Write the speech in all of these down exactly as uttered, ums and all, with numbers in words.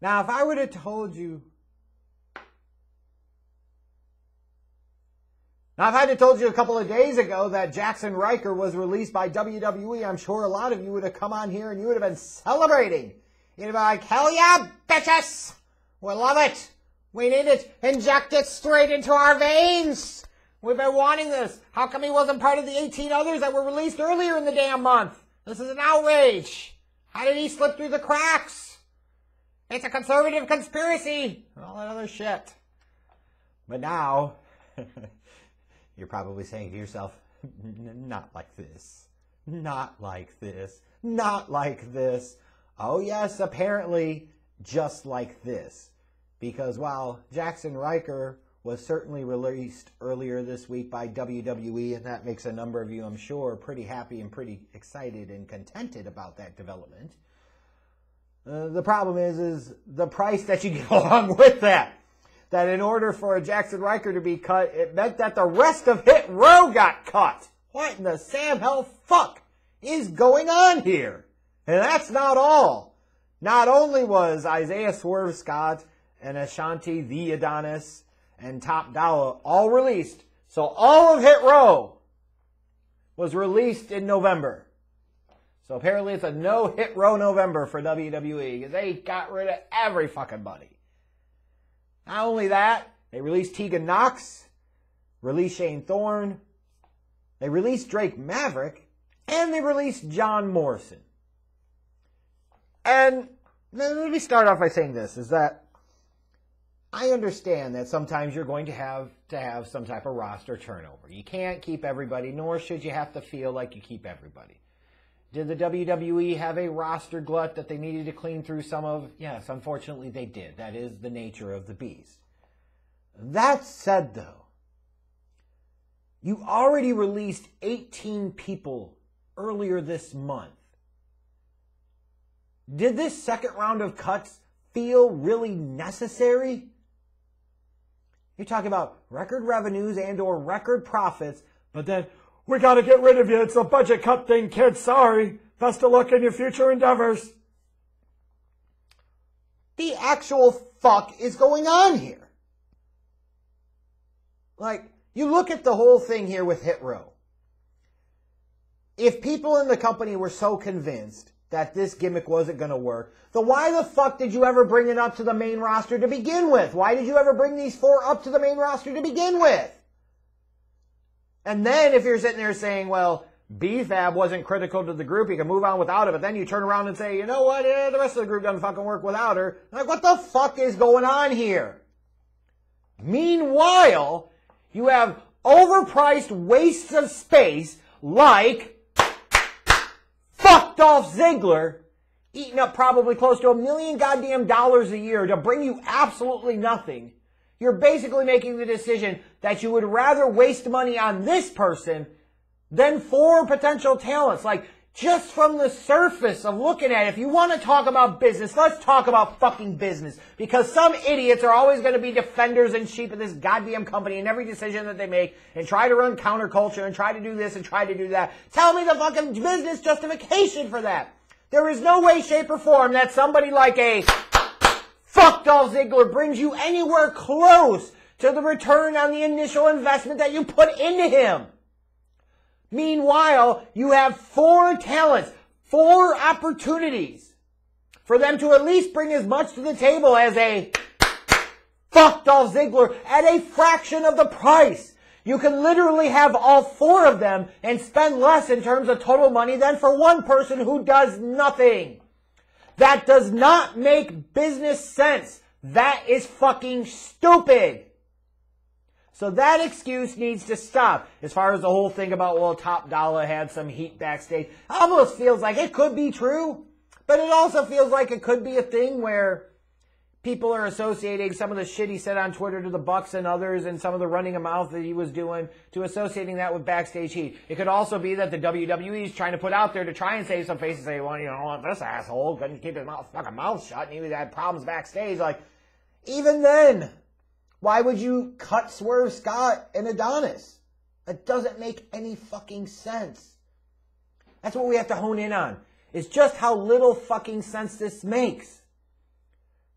Now, if I would have told you, now if I had told you a couple of days ago that Jackson Ryker was released by W W E, I'm sure a lot of you would have come on here and you would have been celebrating. You'd have been like, hell yeah, bitches! We love it! We need it! Inject it straight into our veins! We've been wanting this! How come he wasn't part of the eighteen others that were released earlier in the damn month? This is an outrage! How did he slip through the cracks? It's a conservative conspiracy! And all that other shit. But now, you're probably saying to yourself, not like this. Not like this. Not like this. Oh yes, apparently, just like this. Because while Jackson Ryker was certainly released earlier this week by W W E, and that makes a number of you, I'm sure, pretty happy and pretty excited and contented about that development, uh, the problem is, is the price that you get along with that. That in order for a Jackson Ryker to be cut, it meant that the rest of Hit Row got cut. What in the Sam hell fuck is going on here? And that's not all. Not only was Isaiah Swerve Scott and Ashanti The Adonis and Top Dollar all released, so all of Hit Row was released in November. So apparently it's a no Hit Row November for W W E. They got rid of every fucking buddy. Not only that, they released Tegan Nox, released Shane Thorne, they released Drake Maverick, and they released John Morrison. And let me start off by saying this, is that I understand that sometimes you're going to have to have some type of roster turnover. You can't keep everybody, nor should you have to feel like you keep everybody. Did the W W E have a roster glut that they needed to clean through some of? Yes, unfortunately they did. That is the nature of the beast. That said, though, you already released eighteen people earlier this month. Did this second round of cuts feel really necessary? You're talking about record revenues and or record profits, but then, we gotta get rid of you, it's a budget cut thing, kids, sorry. Best of luck in your future endeavors. The actual fuck is going on here? Like, you look at the whole thing here with Hit Row. If people in the company were so convinced that this gimmick wasn't gonna work, then why the fuck did you ever bring it up to the main roster to begin with? Why did you ever bring these four up to the main roster to begin with? And then if you're sitting there saying, well, B-Fab wasn't critical to the group, you can move on without it, but then you turn around and say, you know what, eh, the rest of the group doesn't fucking work without her. Like, what the fuck is going on here? Meanwhile, you have overpriced wastes of space like fuck Dolph Ziggler eating up probably close to a million goddamn dollars a year to bring you absolutely nothing. You're basically making the decision that you would rather waste money on this person than four potential talents. Like, just from the surface of looking at it, if you want to talk about business, let's talk about fucking business. Because some idiots are always going to be defenders and sheep of this goddamn company in every decision that they make and try to run counterculture and try to do this and try to do that. Tell me the fucking business justification for that. There is no way, shape, or form that somebody like a fuck Dolph Ziggler brings you anywhere close to the return on the initial investment that you put into him. Meanwhile, you have four talents, four opportunities for them to at least bring as much to the table as a fuck Dolph Ziggler at a fraction of the price. You can literally have all four of them and spend less in terms of total money than for one person who does nothing. That does not make business sense. That is fucking stupid. So that excuse needs to stop. As far as the whole thing about, well, Top Dollar had some heat backstage, almost feels like it could be true, but it also feels like it could be a thing where people are associating some of the shit he said on Twitter to the Bucks and others and some of the running of mouth that he was doing to associating that with backstage heat. It could also be that the W W E is trying to put out there to try and save some face and say, well, you don't want this asshole, couldn't keep his mouth, fucking mouth shut and he had problems backstage. Like, even then, why would you cut Swerve Scott and Adonis? That doesn't make any fucking sense. That's what we have to hone in on, is just how little fucking sense this makes.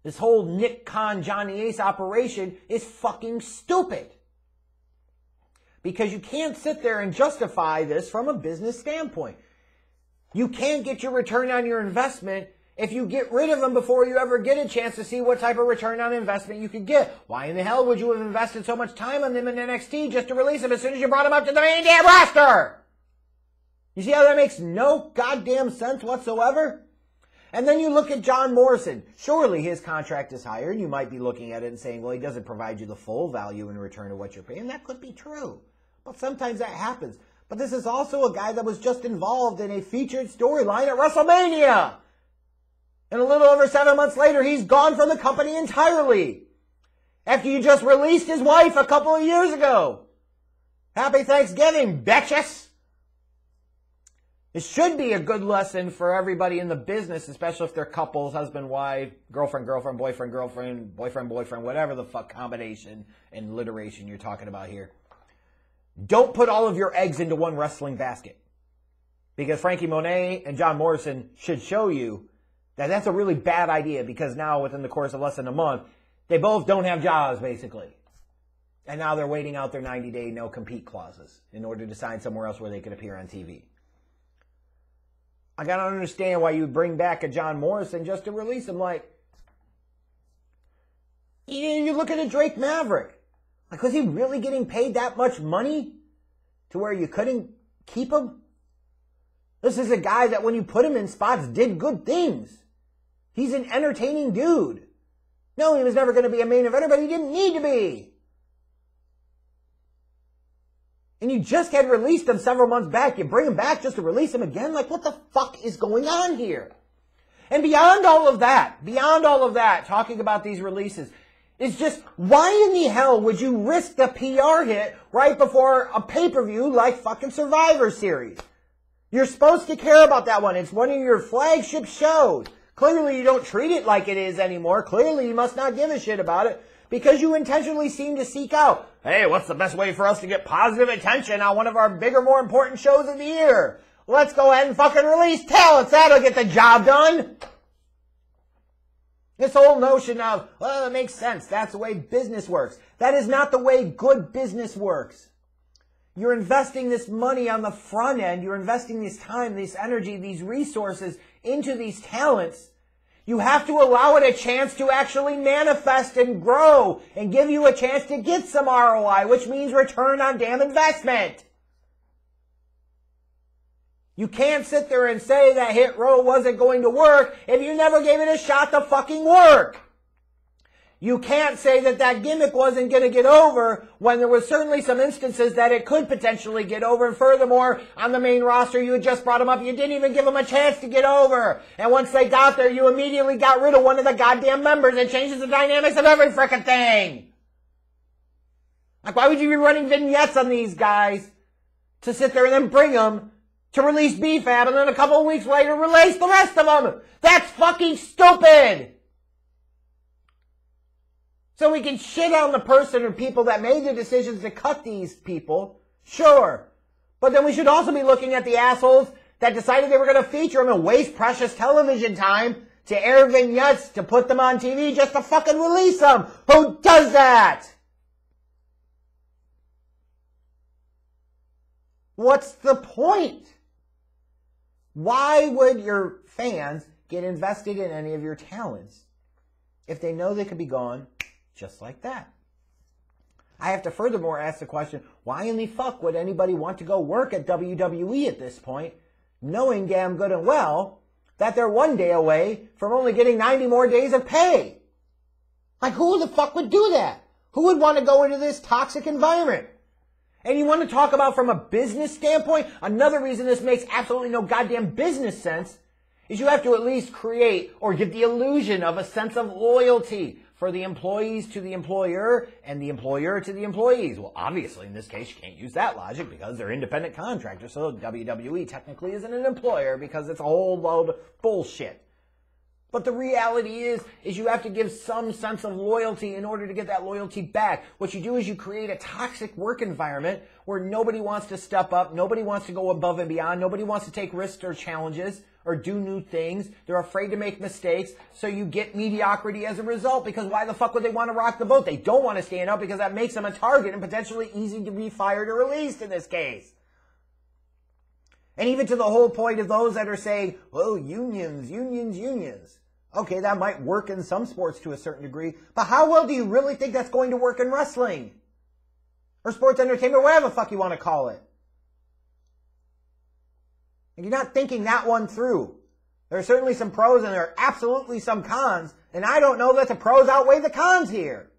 This whole Nick Khan, Johnny Ace operation is fucking stupid. Because you can't sit there and justify this from a business standpoint. You can't get your return on your investment if you get rid of them before you ever get a chance to see what type of return on investment you could get. Why in the hell would you have invested so much time on them in N X T just to release them as soon as you brought them up to the main damn roster? You see how that makes no goddamn sense whatsoever? And then you look at John Morrison. Surely his contract is higher, and you might be looking at it and saying, well, he doesn't provide you the full value in return of what you're paying. That could be true, but sometimes that happens. But this is also a guy that was just involved in a featured storyline at WrestleMania. And a little over seven months later, he's gone from the company entirely. After you just released his wife a couple of years ago. Happy Thanksgiving, bitches. It should be a good lesson for everybody in the business, especially if they're couples, husband, wife, girlfriend, girlfriend, boyfriend, girlfriend, boyfriend, boyfriend, whatever the fuck combination and alliteration you're talking about here. Don't put all of your eggs into one wrestling basket. Because Frankie Monet and John Morrison should show you that that's a really bad idea, because now within the course of less than a month, they both don't have jobs, basically. And now they're waiting out their ninety-day no-compete clauses in order to sign somewhere else where they could appear on T V. I gotta understand why you bring back a John Morrison just to release him. Like, you look at a Drake Maverick. Like, was he really getting paid that much money to where you couldn't keep him? This is a guy that when you put him in spots did good things. He's an entertaining dude. No, he was never going to be a main eventer, but he didn't need to be. And you just had released him several months back. You bring him back just to release him again? Like, what the fuck is going on here? And beyond all of that, beyond all of that, talking about these releases, is just why in the hell would you risk the P R hit right before a pay-per-view like fucking Survivor Series? You're supposed to care about that one. It's one of your flagship shows. Clearly you don't treat it like it is anymore. Clearly you must not give a shit about it, because you intentionally seem to seek out, hey, what's the best way for us to get positive attention on one of our bigger, more important shows of the year? Let's go ahead and fucking release talents. That'll get the job done. This whole notion of, well, it makes sense. That's the way business works. That is not the way good business works. You're investing this money on the front end. You're investing this time, this energy, these resources into these talents. You have to allow it a chance to actually manifest and grow and give you a chance to get some R O I, which means return on damn investment. You can't sit there and say that Hit Row wasn't going to work if you never gave it a shot to fucking work. You can't say that that gimmick wasn't going to get over when there was certainly some instances that it could potentially get over. And furthermore, on the main roster, you had just brought them up. You didn't even give them a chance to get over. And once they got there, you immediately got rid of one of the goddamn members. It changes the dynamics of every frickin' thing. Like, why would you be running vignettes on these guys to sit there and then bring them to release B-Fab and then a couple of weeks later release the rest of them? That's fucking stupid! So we can shit on the person or people that made the decisions to cut these people, sure. But then we should also be looking at the assholes that decided they were going to feature them and waste precious television time to air vignettes, to put them on T V just to fucking release them. Who does that? What's the point? Why would your fans get invested in any of your talents if they know they could be gone? Just like that. I have to furthermore ask the question, why in the fuck would anybody want to go work at W W E at this point, knowing damn good and well that they're one day away from only getting ninety more days of pay? Like, who the fuck would do that? Who would want to go into this toxic environment? And you want to talk about from a business standpoint? Another reason this makes absolutely no goddamn business sense is you have to at least create or give the illusion of a sense of loyalty for the employees to the employer and the employer to the employees. Well, obviously, in this case, you can't use that logic because they're independent contractors, so W W E technically isn't an employer because it's a whole load of bullshit. But the reality is, is you have to give some sense of loyalty in order to get that loyalty back. What you do is you create a toxic work environment where nobody wants to step up, nobody wants to go above and beyond, nobody wants to take risks or challenges, or do new things. They're afraid to make mistakes, so you get mediocrity as a result, because why the fuck would they want to rock the boat? They don't want to stand up because that makes them a target and potentially easy to be fired or released in this case. And even to the whole point of those that are saying, oh, unions, unions, unions. Okay, that might work in some sports to a certain degree, but how well do you really think that's going to work in wrestling? Or sports entertainment, whatever the fuck you want to call it. And you're not thinking that one through. There are certainly some pros and there are absolutely some cons, and I don't know that the pros outweigh the cons here.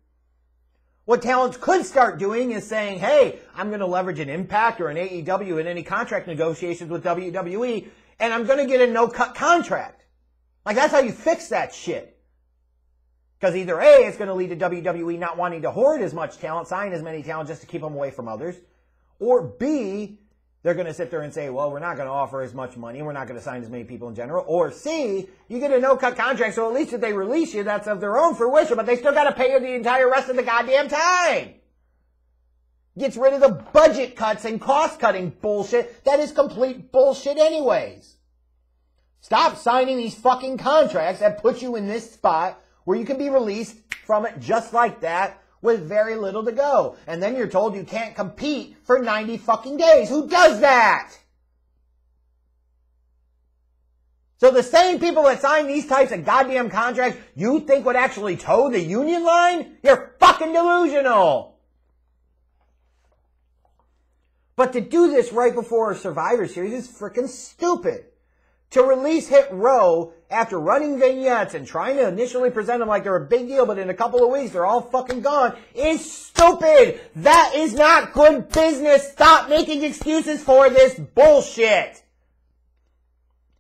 What talents could start doing is saying, hey, I'm going to leverage an Impact or an A E W in any contract negotiations with W W E, and I'm going to get a no-cut contract. Like, that's how you fix that shit. Because either A, it's going to lead to W W E not wanting to hoard as much talent, sign as many talent just to keep them away from others. Or B, they're going to sit there and say, well, we're not going to offer as much money. We're not going to sign as many people in general. Or C, you get a no-cut contract, so at least if they release you, that's of their own fruition, but they still got to pay you the entire rest of the goddamn time. Gets rid of the budget cuts and cost-cutting bullshit. That is complete bullshit anyways. Stop signing these fucking contracts that put you in this spot where you can be released from it just like that with very little to go. And then you're told you can't compete for ninety fucking days. Who does that? So the same people that sign these types of goddamn contracts you think would actually toe the union line? You're fucking delusional. But to do this right before a Survivor Series is freaking stupid. To release Hit Row after running vignettes and trying to initially present them like they're a big deal, but in a couple of weeks they're all fucking gone, is stupid. That is not good business. Stop making excuses for this bullshit.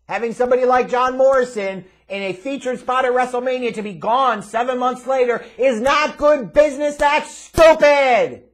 Having somebody like John Morrison in a featured spot at WrestleMania to be gone seven months later is not good business. That's stupid.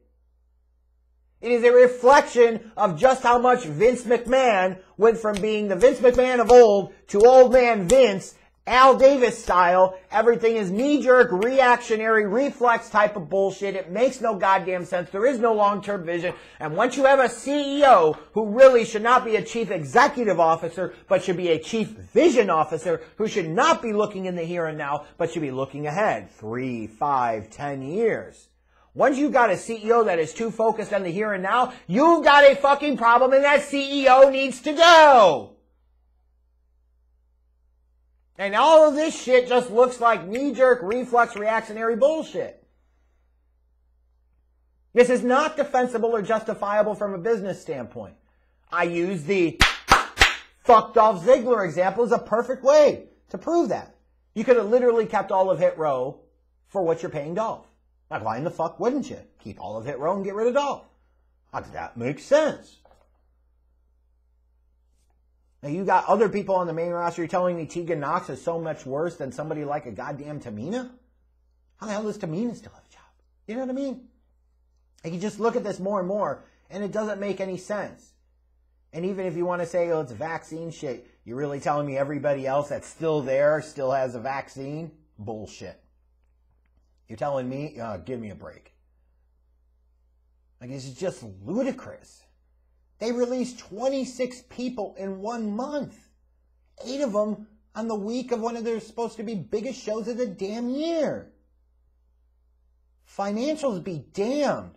It is a reflection of just how much Vince McMahon went from being the Vince McMahon of old to old man Vince, Al Davis style. Everything is knee-jerk, reactionary, reflex type of bullshit. It makes no goddamn sense. There is no long-term vision. And once you have a C E O who really should not be a chief executive officer, but should be a chief vision officer, who should not be looking in the here and now, but should be looking ahead three, five, ten years. Once you've got a C E O that is too focused on the here and now, you've got a fucking problem, and that C E O needs to go. And all of this shit just looks like knee-jerk, reflex, reactionary bullshit. This is not defensible or justifiable from a business standpoint. I use the fuck Dolph Ziggler example as a perfect way to prove that. You could have literally kept all of Hit Row for what you're paying Dolph. Like, why in the fuck wouldn't you? Keep all of Hit Row and get rid of Dolph. How does that make sense? Now, you got other people on the main roster. You're telling me Tegan Nox is so much worse than somebody like a goddamn Tamina? How the hell does Tamina still have a job? You know what I mean? Like, you just look at this more and more, and it doesn't make any sense. And even if you want to say, oh, it's vaccine shit, you're really telling me everybody else that's still there still has a vaccine? Bullshit. You're telling me, uh, give me a break. Like, this is just ludicrous. They released twenty-six people in one month. Eight of them on the week of one of their supposed to be biggest shows of the damn year. Financials be damned.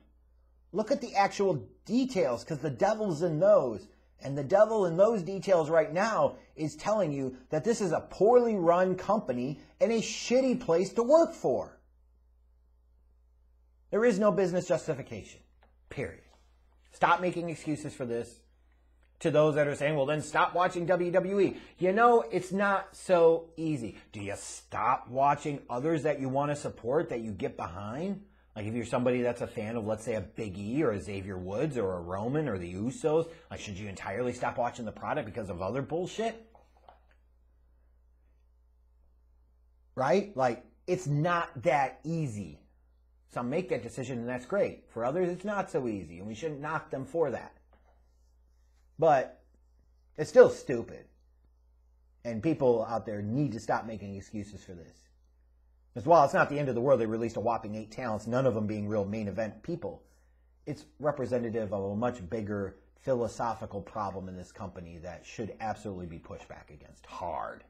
Look at the actual details, because the devil's in those. And the devil in those details right now is telling you that this is a poorly run company and a shitty place to work for. There is no business justification, period. Stop making excuses for this. To those that are saying, well, then stop watching W W E. You know, it's not so easy. Do you stop watching others that you want to support, that you get behind? Like, if you're somebody that's a fan of, let's say, a Big E or a Xavier Woods or a Roman or the Usos, like, should you entirely stop watching the product because of other bullshit? Right? Like, it's not that easy. Some make that decision, and that's great. For others, it's not so easy, and we shouldn't knock them for that. But it's still stupid. And people out there need to stop making excuses for this. Because while it's not the end of the world, they released a whopping eight talents, none of them being real main event people, it's representative of a much bigger philosophical problem in this company that should absolutely be pushed back against hard.